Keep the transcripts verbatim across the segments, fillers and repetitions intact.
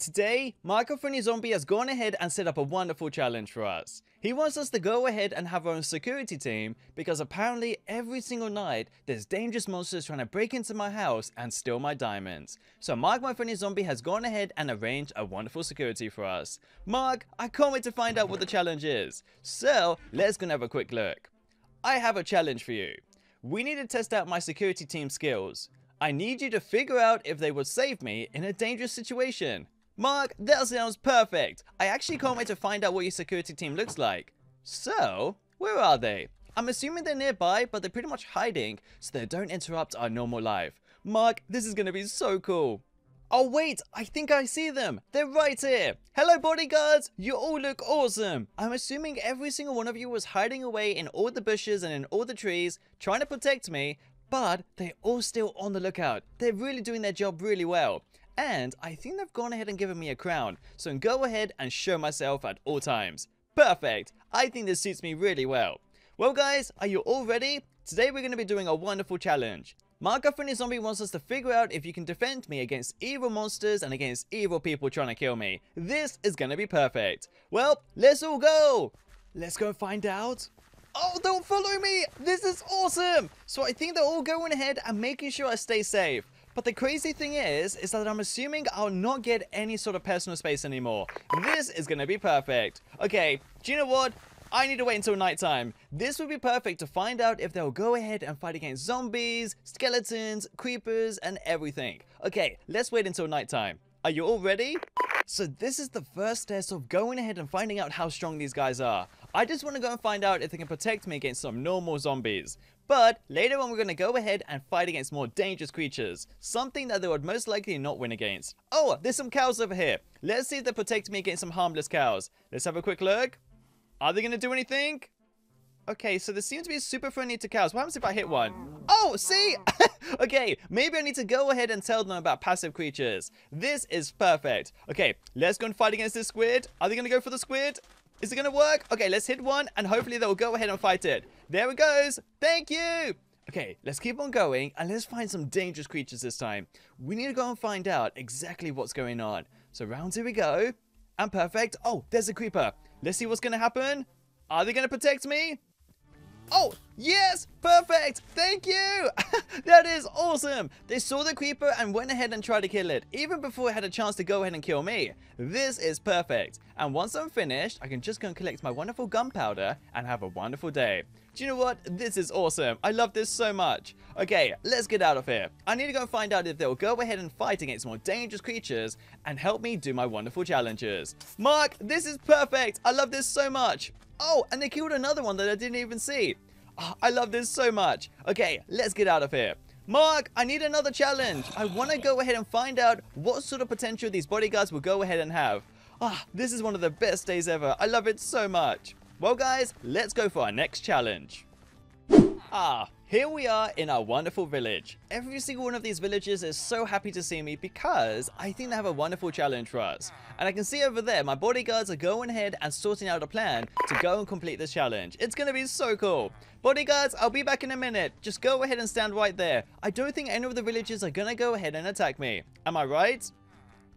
Today, Mark of Funny Zombie has gone ahead and set up a wonderful challenge for us. He wants us to go ahead and have our own security team because apparently every single night there's dangerous monsters trying to break into my house and steal my diamonds. So Mark my Funny Zombie has gone ahead and arranged a wonderful security for us. Mark, I can't wait to find out what the challenge is. So let's go and have a quick look. I have a challenge for you. We need to test out my security team skills. I need you to figure out if they would save me in a dangerous situation. Mark, that sounds perfect. I actually can't wait to find out what your security team looks like. So, where are they? I'm assuming they're nearby, but they're pretty much hiding, so they don't interrupt our normal life. Mark, this is going to be so cool. Oh wait, I think I see them. They're right here. Hello bodyguards, you all look awesome. I'm assuming every single one of you was hiding away in all the bushes and in all the trees, trying to protect me, but they're all still on the lookout. They're really doing their job really well. And I think they've gone ahead and given me a crown, so go ahead and show myself at all times. Perfect! I think this suits me really well. Well guys, are you all ready? Today we're going to be doing a wonderful challenge. Mark of Funny Zombie wants us to figure out if you can defend me against evil monsters and against evil people trying to kill me. This is going to be perfect. Well, let's all go! Let's go and find out. Oh, they're following me! This is awesome! So I think they're all going ahead and making sure I stay safe. But the crazy thing is, is that I'm assuming I'll not get any sort of personal space anymore. This is going to be perfect. Okay, do you know what? I need to wait until nighttime. This would be perfect to find out if they'll go ahead and fight against zombies, skeletons, creepers, and everything. Okay, let's wait until nighttime. Are you all ready? So this is the first test of going ahead and finding out how strong these guys are. I just want to go and find out if they can protect me against some normal zombies. But later on we're going to go ahead and fight against more dangerous creatures. Something that they would most likely not win against. Oh, there's some cows over here. Let's see if they protect me against some harmless cows. Let's have a quick look. Are they going to do anything? Okay, so they seem to be super friendly to cows. What happens if I hit one? Oh, see? Okay, maybe I need to go ahead and tell them about passive creatures. This is perfect. Okay, let's go and fight against this squid. Are they going to go for the squid? Is it going to work? Okay, let's hit one and hopefully they'll go ahead and fight it. There it goes. Thank you. Okay, let's keep on going and let's find some dangerous creatures this time. We need to go and find out exactly what's going on. So round two we go. And perfect. Oh, there's a creeper. Let's see what's going to happen. Are they going to protect me? Oh, yes. Perfect. Thank you. That is awesome. They saw the creeper and went ahead and tried to kill it, even before it had a chance to go ahead and kill me. This is perfect. And once I'm finished, I can just go and collect my wonderful gunpowder and have a wonderful day. Do you know what? This is awesome. I love this so much. Okay, let's get out of here. I need to go and find out if they'll go ahead and fight against more dangerous creatures and help me do my wonderful challenges. Mark, this is perfect. I love this so much. Oh, and they killed another one that I didn't even see. Oh, I love this so much. Okay, let's get out of here. Mark, I need another challenge. I want to go ahead and find out what sort of potential these bodyguards will go ahead and have. Ah, oh, this is one of the best days ever. I love it so much. Well guys, let's go for our next challenge. Ah, here we are in our wonderful village. Every single one of these villagers is so happy to see me because I think they have a wonderful challenge for us. And I can see over there, my bodyguards are going ahead and sorting out a plan to go and complete this challenge. It's going to be so cool. Bodyguards, I'll be back in a minute. Just go ahead and stand right there. I don't think any of the villagers are going to go ahead and attack me. Am I right?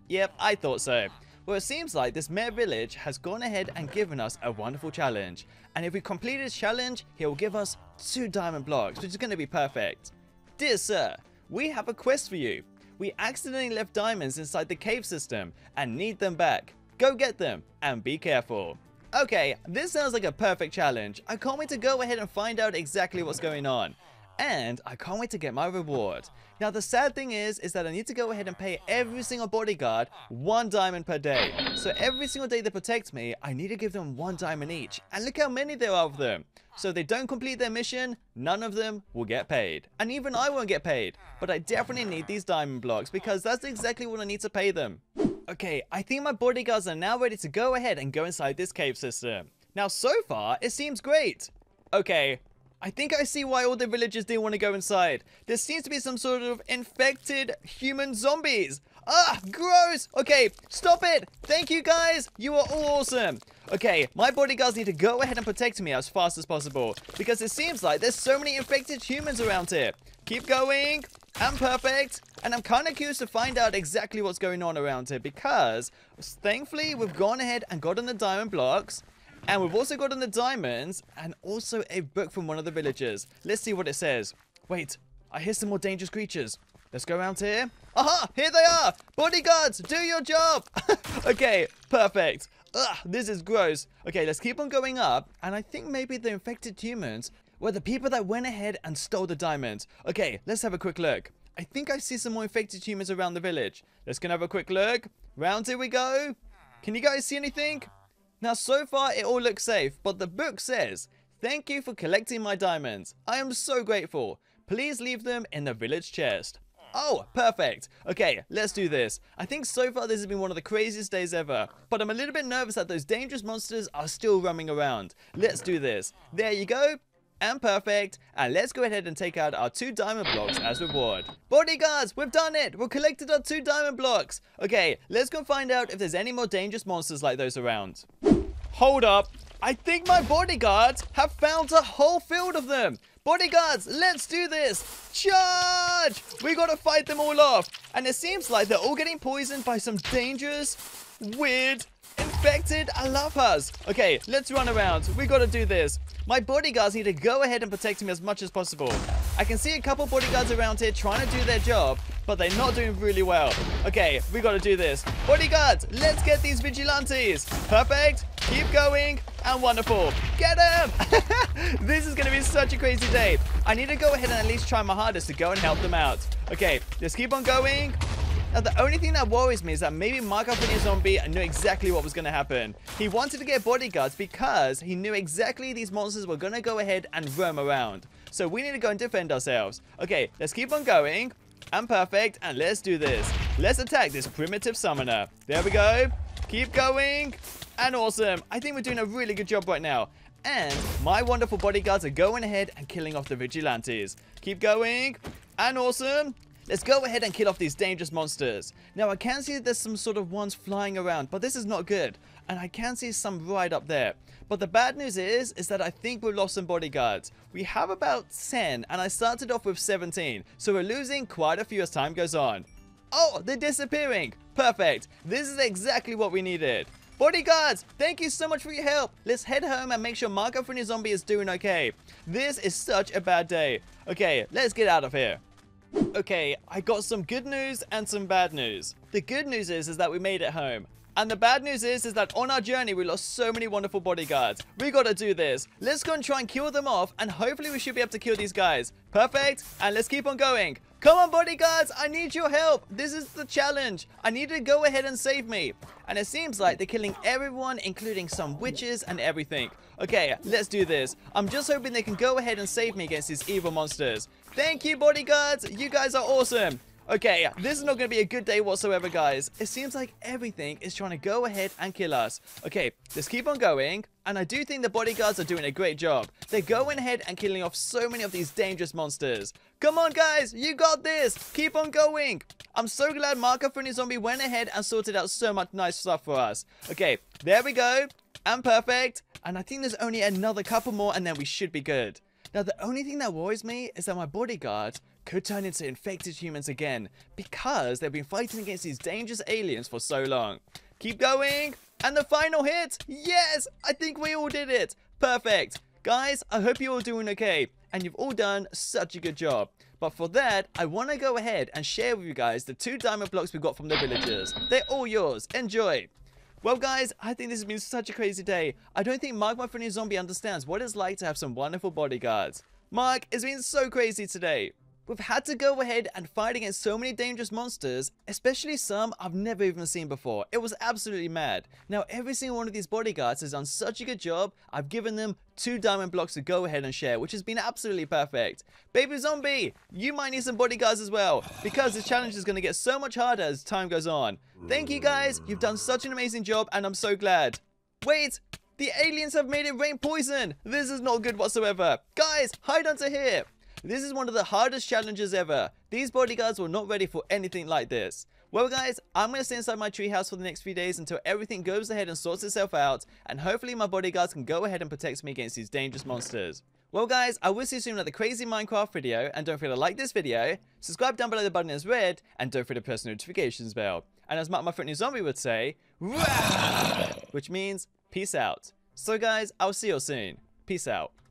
Yep, I thought so. Well, it seems like this Mayor Village has gone ahead and given us a wonderful challenge. And if we complete his challenge, he'll give us two diamond blocks, which is going to be perfect. Dear sir, we have a quest for you. We accidentally left diamonds inside the cave system and need them back. Go get them and be careful. Okay, this sounds like a perfect challenge. I can't wait to go ahead and find out exactly what's going on. And I can't wait to get my reward. Now the sad thing is, is that I need to go ahead and pay every single bodyguard one diamond per day. So every single day they protect me, I need to give them one diamond each. And look how many there are of them. So if they don't complete their mission, none of them will get paid. And even I won't get paid. But I definitely need these diamond blocks because that's exactly what I need to pay them. Okay, I think my bodyguards are now ready to go ahead and go inside this cave system. Now so far, it seems great. Okay. I think I see why all the villagers didn't want to go inside. There seems to be some sort of infected human zombies. Ah, gross. Okay, stop it. Thank you, guys. You are all awesome. Okay, my bodyguards need to go ahead and protect me as fast as possible because it seems like there's so many infected humans around here. Keep going. I'm perfect, and I'm kind of curious to find out exactly what's going on around here, because thankfully we've gone ahead and gotten the diamond blocks, and we've also gotten the diamonds, and also a book from one of the villagers. Let's see what it says. Wait, I hear some more dangerous creatures. Let's go around here. Aha, here they are! Bodyguards, do your job! Okay, perfect. Ugh, this is gross. Okay, let's keep on going up, and I think maybe the infected humans were the people that went ahead and stole the diamonds. Okay, let's have a quick look. I think I see some more infected humans around the village. Let's go and have a quick look. Round here we go. Can you guys see anything? Now, so far, it all looks safe, but the book says, "Thank you for collecting my diamonds. I am so grateful. Please leave them in the village chest." Oh, perfect. Okay, let's do this. I think so far this has been one of the craziest days ever, but I'm a little bit nervous that those dangerous monsters are still roaming around. Let's do this. There you go. And perfect. And let's go ahead and take out our two diamond blocks as reward. Bodyguards, we've done it. We've collected our two diamond blocks. Okay, let's go find out if there's any more dangerous monsters like those around. Hold up. I think my bodyguards have found a whole field of them. Bodyguards, let's do this. Charge! We gotta fight them all off. And it seems like they're all getting poisoned by some dangerous, weird, infected alafas. Okay, let's run around. We gotta do this. My bodyguards need to go ahead and protect me as much as possible. I can see a couple bodyguards around here trying to do their job, but they're not doing really well. Okay, we gotta do this. Bodyguards, let's get these vigilantes. Perfect. Keep going. And wonderful. Get him! This is going to be such a crazy day. I need to go ahead and at least try my hardest to go and help them out. Okay, let's keep on going. Now, the only thing that worries me is that maybe Mark up in his zombie and knew exactly what was going to happen. He wanted to get bodyguards because he knew exactly these monsters were going to go ahead and roam around. So we need to go and defend ourselves. Okay, let's keep on going. And perfect. And let's do this. Let's attack this primitive summoner. There we go. Keep going. And awesome. I think we're doing a really good job right now. And my wonderful bodyguards are going ahead and killing off the vigilantes. Keep going. And awesome. Let's go ahead and kill off these dangerous monsters. Now, I can see that there's some sort of ones flying around, but this is not good. And I can see some right up there. But the bad news is, is that I think we've lost some bodyguards. We have about ten, and I started off with seventeen. So we're losing quite a few as time goes on. Oh, they're disappearing. Perfect. This is exactly what we needed. Bodyguards, thank you so much for your help. Let's head home and make sure Mark up from his zombie is doing okay. This is such a bad day. Okay, let's get out of here. Okay, I got some good news and some bad news. The good news is, is that we made it home. And the bad news is, is that on our journey, we lost so many wonderful bodyguards. We gotta do this. Let's go and try and kill them off, and hopefully we should be able to kill these guys. Perfect, and let's keep on going. Come on, bodyguards, I need your help. This is the challenge. I need you to go ahead and save me. And it seems like they're killing everyone, including some witches and everything. Okay, let's do this. I'm just hoping they can go ahead and save me against these evil monsters. Thank you, bodyguards. You guys are awesome. Okay, this is not going to be a good day whatsoever, guys. It seems like everything is trying to go ahead and kill us. Okay, let's keep on going. And I do think the bodyguards are doing a great job. They're going ahead and killing off so many of these dangerous monsters. Come on, guys. You got this. Keep on going. I'm so glad Mark up from his zombie went ahead and sorted out so much nice stuff for us. Okay, there we go. And perfect. And I think there's only another couple more, and then we should be good. Now, the only thing that worries me is that my bodyguard could turn into infected humans again, because they've been fighting against these dangerous aliens for so long. Keep going. And the final hit. Yes, I think we all did it. Perfect. Guys, I hope you're all doing okay, and you've all done such a good job. But for that, I want to go ahead and share with you guys the two diamond blocks we got from the villagers. They're all yours. Enjoy. Well, guys, I think this has been such a crazy day. I don't think Mark, my friend, his zombie, understands what it's like to have some wonderful bodyguards. Mark, it's been so crazy today. We've had to go ahead and fight against so many dangerous monsters, especially some I've never even seen before. It was absolutely mad. Now, every single one of these bodyguards has done such a good job. I've given them two diamond blocks to go ahead and share, which has been absolutely perfect. Baby Zombie, you might need some bodyguards as well, because this challenge is going to get so much harder as time goes on. Thank you, guys. You've done such an amazing job, and I'm so glad. Wait! The aliens have made it rain poison! This is not good whatsoever. Guys, hide under here! This is one of the hardest challenges ever. These bodyguards were not ready for anything like this. Well guys, I'm going to stay inside my treehouse for the next few days until everything goes ahead and sorts itself out, and hopefully my bodyguards can go ahead and protect me against these dangerous monsters. Well guys, I will see you soon at the crazy Minecraft video, and don't forget to like this video, subscribe down below the button is red, and don't forget to press the notifications bell. And as Mark my friendly zombie would say, which means peace out. So guys, I'll see you all soon. Peace out.